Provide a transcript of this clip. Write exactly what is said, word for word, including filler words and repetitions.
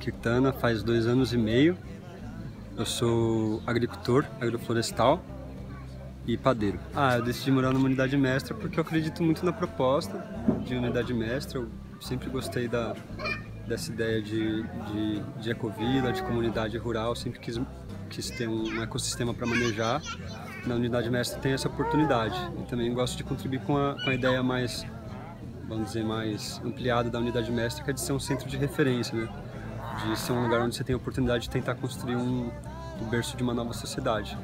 Quirtana faz dois anos e meio. Eu sou agricultor, agroflorestal e padeiro. Ah, eu decidi morar numa unidade mestra porque eu acredito muito na proposta de unidade mestra. Eu sempre gostei da, dessa ideia de, de, de ecovila, de comunidade rural. Sempre quis, quis ter um ecossistema para manejar. Na unidade mestra tem essa oportunidade. E também gosto de contribuir com a, com a ideia mais, vamos dizer, mais ampliada da unidade mestra, que é de ser um centro de referência, né? De ser um lugar onde você tem a oportunidade de tentar construir um, um berço de uma nova sociedade.